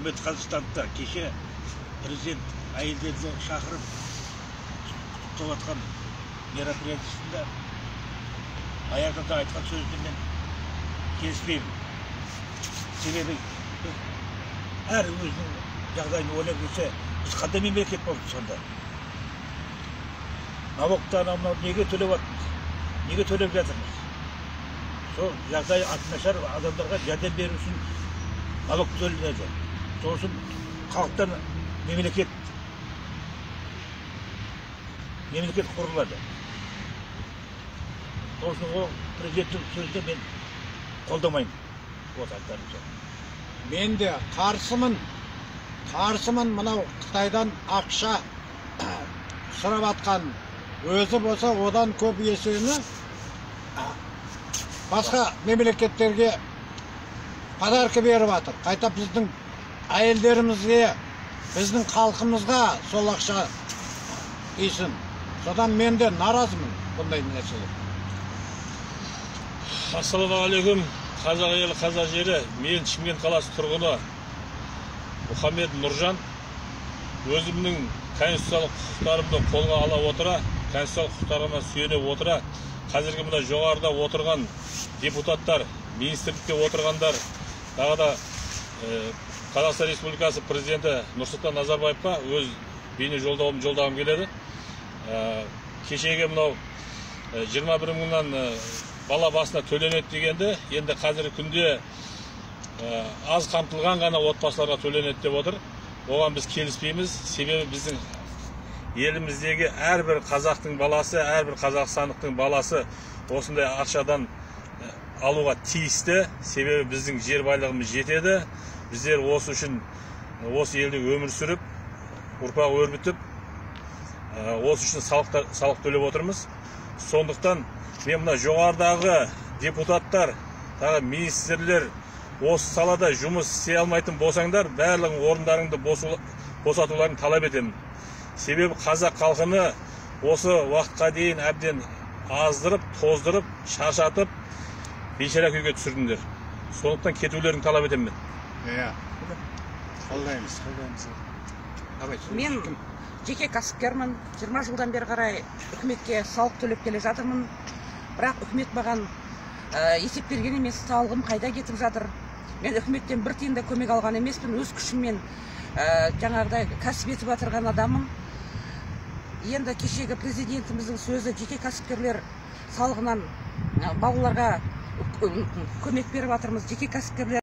үкімет Қазақстанда кеше президент әйелдерді шақырып тұтатқан мероприятиясында аяғында айтқан сөздермен келіспеймін. Себебі әр өзінің жағдайын ойлап жүрсе, біз қандай мемлекет болдық сонда? Налогты анау неге төлеп жатырмыз? Неге төлеп жатырмыз? Сол жағдайы артнашар адамдарға жәрдем беру үшін налог төлінеді. Сол үшін халықтан мемлекет құрылады. Сол үшін ол президенттің сөзді мен қолдамаймын. Мен де қарсымын мынау Қытайдан ақша сұрап атқан өзі болса одан көп есені басқа мемлекеттерге подарка беріп атыр. Қайта біздің әйелдерімізге, біздің халқымызға сол ақша тисін. Содан мен де наразымын бұндай нәрселер. Ассаламу алейкум. Қазақ елі, қазақ жері, мен Шымкент қаласы тұрғыны Мұхаммед Нұржан. Өзімнің конституциялық құқықтарымды қолға ала отыра, конституциялық құқықтарыма сүйене отыра, қазіргі мына жоғарыда отырған депутаттар, министрлікте отырғандар, тағы да Қазақстан Республикасы президенті Нұрсұлтан Назарбаевқа өз бейне жолдағым келеді. Кешегі мынау 21 мыңнан бала басына төленеді дегенді, енді қазіргі күнде аз қамтылған ғана отбасыларға төленеді деп отыр. Оған біз келіспейміз, себебі біздің еліміздегі әрбір қазақтың баласы, әрбір қазақстандықтың баласы осындай ақшадан алуға тиісті, себебі біздің жер байлығымыз жетеді. Біздер осы үшін осы елде өмір сүріп, ұрпақ өрбітіп, осы үшін салық төлеп отырмыз. Сондықтан мен мына жоғарыдағы депутаттар, тағы министрлер осы салада жұмыс істей алмайтын болсаңдар, барлығын орындарыңды босатуларын талап етемін. Себебі қазақ халқыны осы уақытқа дейін әбден аздырып, тоздырып, шаршатып, бейшара күйге түсірдіңдер. Сондықтан кетулерін талап етемін. Мен жеке кәсіпкермін, 20 жылдан бері қарай үкіметке салық төлеп келе жатырмын. Бірақ үкімет маған есеп берген емес, салығым қайда кетіп жатыр. Мен үкіметтен бір тиын да көмек алған емеспін, өз күшіммен жаңағыдай кәсіп етіп атырған адамым. Енді кешегі президентіміздің сөзі жеке кәсіпкерлер салығынан балаларға көмек беріп атырмыз, жеке кәсіпкерлер